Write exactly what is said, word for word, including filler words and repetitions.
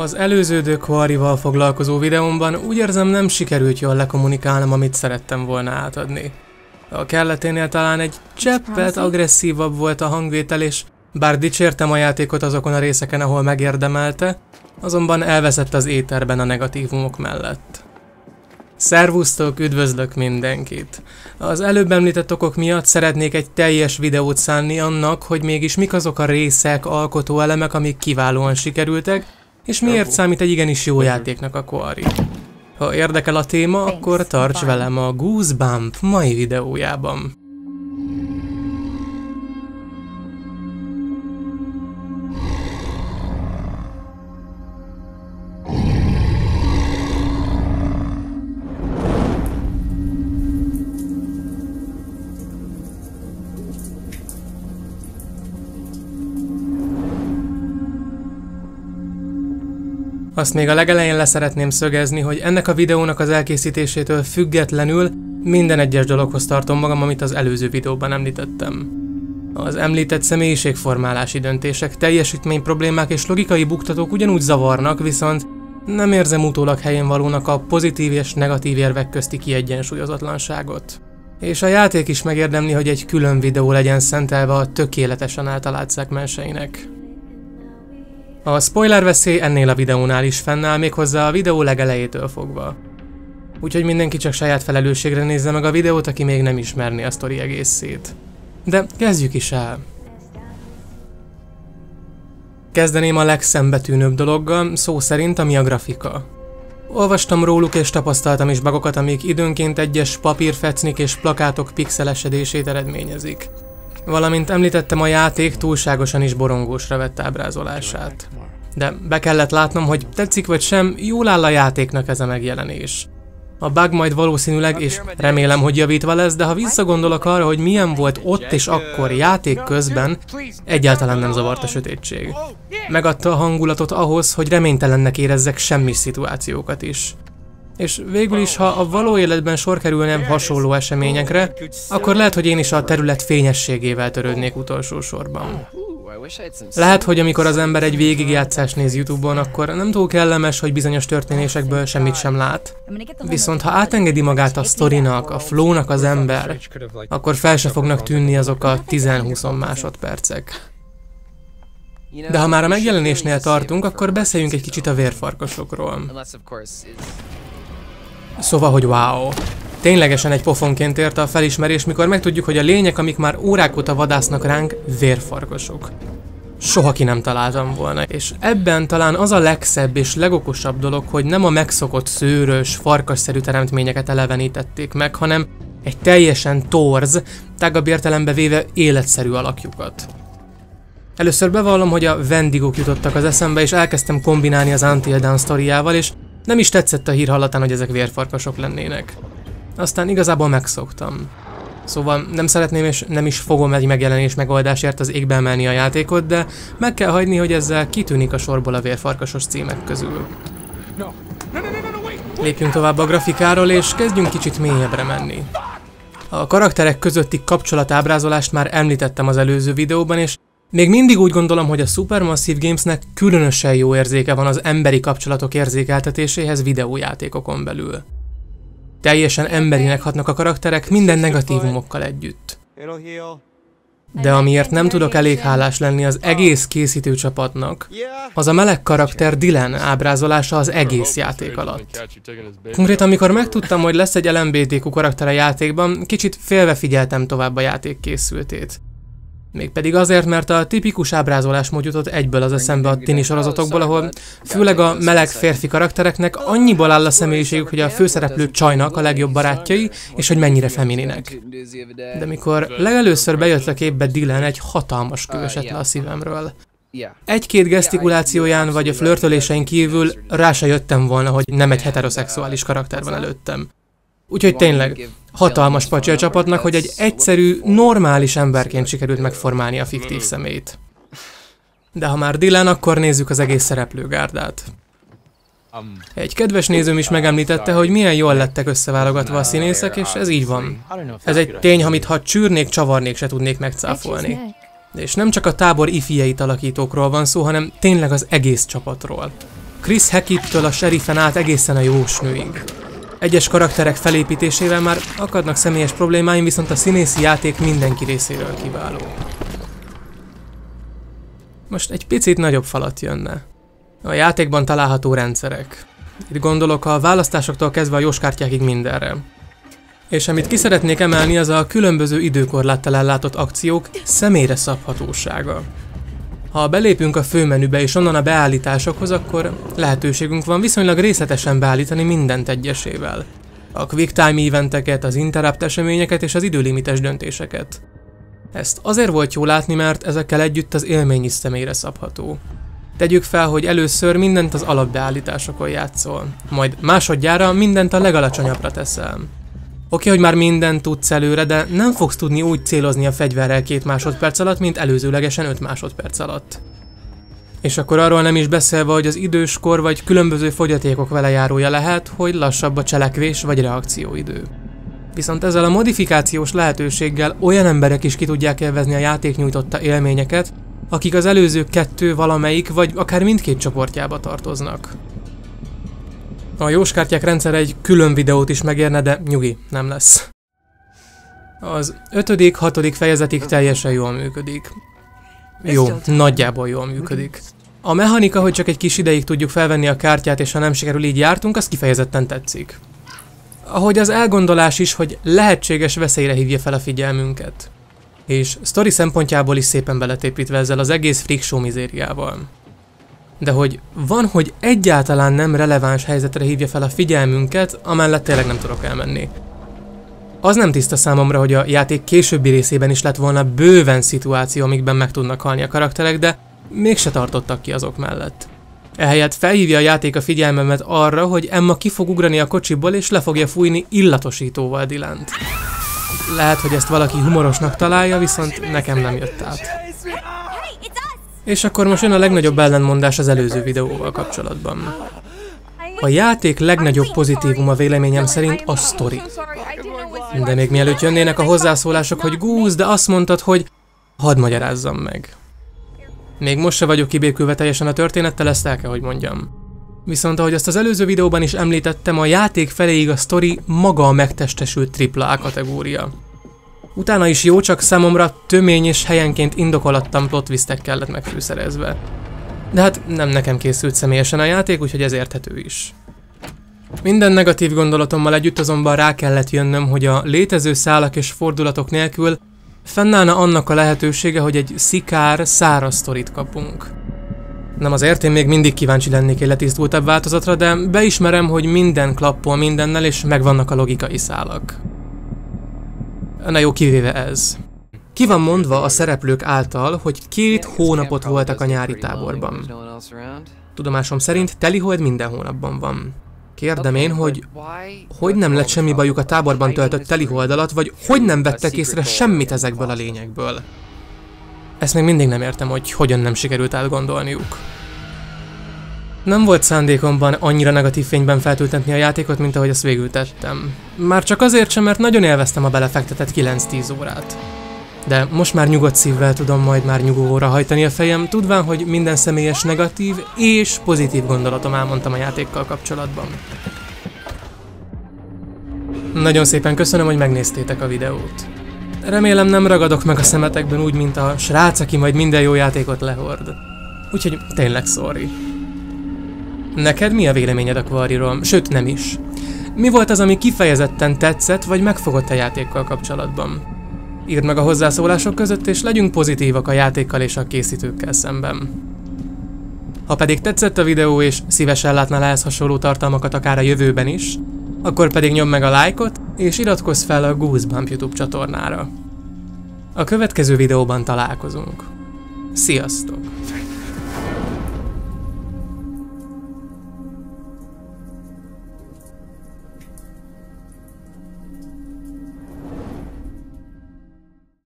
Az előző The Quarryval foglalkozó videómban úgy érzem, nem sikerült jól lekommunikálnom, amit szerettem volna átadni. A kelleténél talán egy cseppet agresszívabb volt a hangvétel, és bár dicsértem a játékot azokon a részeken, ahol megérdemelte, azonban elveszett az éterben a negatívumok mellett. Szervusztok, üdvözlök mindenkit! Az előbb említett okok miatt szeretnék egy teljes videót szánni annak, hogy mégis mik azok a részek, alkotóelemek, amik kiválóan sikerültek, és miért számít egy igenis jó játéknak a Quarry. Ha érdekel a téma, akkor tarts velem a Goosebump mai videójában. Azt még a legelején leszeretném szögezni, hogy ennek a videónak az elkészítésétől függetlenül minden egyes dologhoz tartom magam, amit az előző videóban említettem. Az említett személyiségformálási döntések, teljesítményproblémák és logikai buktatók ugyanúgy zavarnak, viszont nem érzem utólag helyénvalónak a pozitív és negatív érvek közti kiegyensúlyozatlanságot. És a játék is megérdemli, hogy egy külön videó legyen szentelve a tökéletesen eltalált szegmenseinek. A spoiler veszély ennél a videónál is fennáll, méghozzá a videó legelejétől fogva. Úgyhogy mindenki csak saját felelősségre nézze meg a videót, aki még nem ismerné a sztori egészét. De kezdjük is el! Kezdeném a legszembetűnőbb dologgal, szó szerint, ami a grafika. Olvastam róluk és tapasztaltam is bugokat, amik időnként egyes papírfecnik és plakátok pixelesedését eredményezik. Valamint említettem, a játék túlságosan is borongósra vett ábrázolását. De be kellett látnom, hogy tetszik vagy sem, jól áll a játéknak ez a megjelenés. A bug majd valószínűleg, és remélem, hogy javítva lesz, de ha visszagondolok arra, hogy milyen volt ott és akkor játék közben, egyáltalán nem zavart a sötétség. Megadta a hangulatot ahhoz, hogy reménytelennek érezzek semmi szituációkat is. És végül is, ha a való életben sor kerülne hasonló eseményekre, akkor lehet, hogy én is a terület fényességével törődnék utolsó sorban. Lehet, hogy amikor az ember egy végigjátszást néz YouTube-on, akkor nem túl kellemes, hogy bizonyos történésekből semmit sem lát. Viszont ha átengedi magát a sztorinak, a flownak az ember, akkor fel se fognak tűnni azok a tíz-húsz másodpercek. De ha már a megjelenésnél tartunk, akkor beszéljünk egy kicsit a vérfarkasokról. Szóval, hogy wow! Ténylegesen egy pofonként érte a felismerés, mikor megtudjuk, hogy a lények, amik már órák óta vadásznak ránk, vérfarkasok. Soha ki nem találtam volna, és ebben talán az a legszebb és legokosabb dolog, hogy nem a megszokott szőrös, farkasszerű teremtményeket elevenítették meg, hanem egy teljesen torz, tágabb értelembe véve életszerű alakjukat. Először bevallom, hogy a Wendigók jutottak az eszembe, és elkezdtem kombinálni az Until Dawn sztoriával, és nem is tetszett a hír hallatán, hogy ezek vérfarkasok lennének. Aztán igazából megszoktam. Szóval nem szeretném és nem is fogom egy megjelenés megoldásért az égbe emelni a játékot, de meg kell hagyni, hogy ezzel kitűnik a sorból a vérfarkasos címek közül. Lépjünk tovább a grafikáról, és kezdjünk kicsit mélyebbre menni. A karakterek közötti kapcsolatábrázolást már említettem az előző videóban, és még mindig úgy gondolom, hogy a Supermassive Gamesnek különösen jó érzéke van az emberi kapcsolatok érzékeltetéséhez videójátékokon belül. Teljesen emberinek hatnak a karakterek minden negatívumokkal együtt. De amiért nem tudok elég hálás lenni az egész készítő csapatnak, az a meleg karakter Dylan ábrázolása az egész játék alatt. Konkrétan, amikor megtudtam, hogy lesz egy el gé bé té kú karakter a játékban, kicsit félve figyeltem tovább a játék készültét. Mégpedig azért, mert a tipikus ábrázolásmód jutott egyből az eszembe a tini sorozatokból, ahol főleg a meleg férfi karaktereknek annyiból áll a személyiségük, hogy a főszereplő csajnak a legjobb barátjai, és hogy mennyire femininek. De mikor legelőször bejött a képbe Dylan, egy hatalmas kő esett le a szívemről. Egy-két gesztikulációján vagy a flörtölésein kívül rá se jöttem volna, hogy nem egy heteroszexuális karakter van előttem. Úgyhogy tényleg, hatalmas pacsi a csapatnak, hogy egy egyszerű, normális emberként sikerült megformálni a fiktív személyt. De ha már Dylan, akkor nézzük az egész szereplőgárdát. Egy kedves nézőm is megemlítette, hogy milyen jól lettek összeválogatva a színészek, és ez így van. Ez egy tény, amit ha csűrnék, csavarnék, se tudnék megcáfolni. És nem csak a tábor ifjeit alakítókról van szó, hanem tényleg az egész csapatról. Chris Hackettől a serifen át egészen a jósnőig. Egyes karakterek felépítésével már akadnak személyes problémáim, viszont a színészi játék mindenki részéről kiváló. Most egy picit nagyobb falat jönne. A játékban található rendszerek. Itt gondolok a választásoktól kezdve a jóskártyákig mindenre. És amit ki szeretnék emelni, az a különböző időkorláttal ellátott akciók személyre szabhatósága. Ha belépünk a főmenübe és onnan a beállításokhoz, akkor lehetőségünk van viszonylag részletesen beállítani mindent egyesével. A quick time eventeket, az interrupt eseményeket és az időlimites döntéseket. Ezt azért volt jó látni, mert ezekkel együtt az élmény is személyre szabható. Tegyük fel, hogy először mindent az alapbeállításokon játszol, majd másodjára mindent a legalacsonyabbra teszel. Oké, hogy már mindent tudsz előre, de nem fogsz tudni úgy célozni a fegyverrel két másodperc alatt, mint előzőlegesen öt másodperc alatt. És akkor arról nem is beszélve, hogy az időskor vagy különböző fogyatékok velejárója lehet, hogy lassabb a cselekvés vagy reakcióidő. Viszont ezzel a modifikációs lehetőséggel olyan emberek is ki tudják élvezni a játék nyújtotta élményeket, akik az előző kettő valamelyik vagy akár mindkét csoportjába tartoznak. A jóskártyák rendszer egy külön videót is megérne, de nyugi, nem lesz. Az ötödik-hatodik fejezetig teljesen jól működik. Jó, nagyjából jól működik. A mechanika, hogy csak egy kis ideig tudjuk felvenni a kártyát, és ha nem sikerül így jártunk, az kifejezetten tetszik. Ahogy az elgondolás is, hogy lehetséges veszélyre hívja fel a figyelmünket. És sztori szempontjából is szépen beletépítve ezzel az egész freak show mizériával. De hogy van, hogy egyáltalán nem releváns helyzetre hívja fel a figyelmünket, amellett tényleg nem tudok elmenni. Az nem tiszta számomra, hogy a játék későbbi részében is lett volna bőven szituáció, amikben meg tudnak halni a karakterek, de mégse tartottak ki azok mellett. Ehelyett felhívja a játék a figyelmemet arra, hogy Emma ki fog ugrani a kocsiból és le fogja fújni illatosítóval Dylant. Lehet, hogy ezt valaki humorosnak találja, viszont nekem nem jött át. És akkor most jön a legnagyobb ellentmondás az előző videóval kapcsolatban. A játék legnagyobb pozitívuma véleményem szerint a sztori. De még mielőtt jönnének a hozzászólások, hogy Goose, de azt mondtad, hogy hadd magyarázzam meg. Még most se vagyok kibékülve teljesen a történettel, ezt el kell, hogy mondjam. Viszont ahogy azt az előző videóban is említettem, a játék feléig a sztori maga a megtestesült tripla á kategória. Utána is jó, csak számomra tömény és helyenként indokolatlan plot twistek kellett megfűszerezve. De hát nem nekem készült személyesen a játék, úgyhogy ez érthető is. Minden negatív gondolatommal együtt azonban rá kellett jönnöm, hogy a létező szálak és fordulatok nélkül fennállna annak a lehetősége, hogy egy szikár, száraz sztorit kapunk. Nem azért, én még mindig kíváncsi lennék egy letisztultabb változatra, de beismerem, hogy minden klappol mindennel és megvannak a logikai szálak. Na jó, kivéve ez. Ki van mondva a szereplők által, hogy két hónapot voltak a nyári táborban. Tudomásom szerint telihold minden hónapban van. Kérdem én, hogy hogy nem lett semmi bajuk a táborban töltött telihold alatt, vagy hogy nem vettek észre semmit ezekből a lényekből. Ezt még mindig nem értem, hogy hogyan nem sikerült átgondolniuk. Nem volt szándékomban annyira negatív fényben feltüntetni a játékot, mint ahogy azt végül tettem. Már csak azért sem, mert nagyon élveztem a belefektetett kilenc-tíz órát. De most már nyugodt szívvel tudom majd már nyugovóra hajtani a fejem, tudván, hogy minden személyes negatív és pozitív gondolatom elmondtam a játékkal kapcsolatban. Nagyon szépen köszönöm, hogy megnéztétek a videót. Remélem nem ragadok meg a szemetekben úgy, mint a srác, aki majd minden jó játékot lehord. Úgyhogy tényleg sorry. Neked mi a véleményed a Quarryról? Sőt, nem is. Mi volt az, ami kifejezetten tetszett, vagy megfogott a játékkal kapcsolatban? Írd meg a hozzászólások között, és legyünk pozitívak a játékkal és a készítőkkel szemben. Ha pedig tetszett a videó, és szívesen látnál ehhez hasonló tartalmakat akár a jövőben is, akkor pedig nyomd meg a lájkot, és iratkozz fel a Goosebump YouTube csatornára. A következő videóban találkozunk. Sziasztok!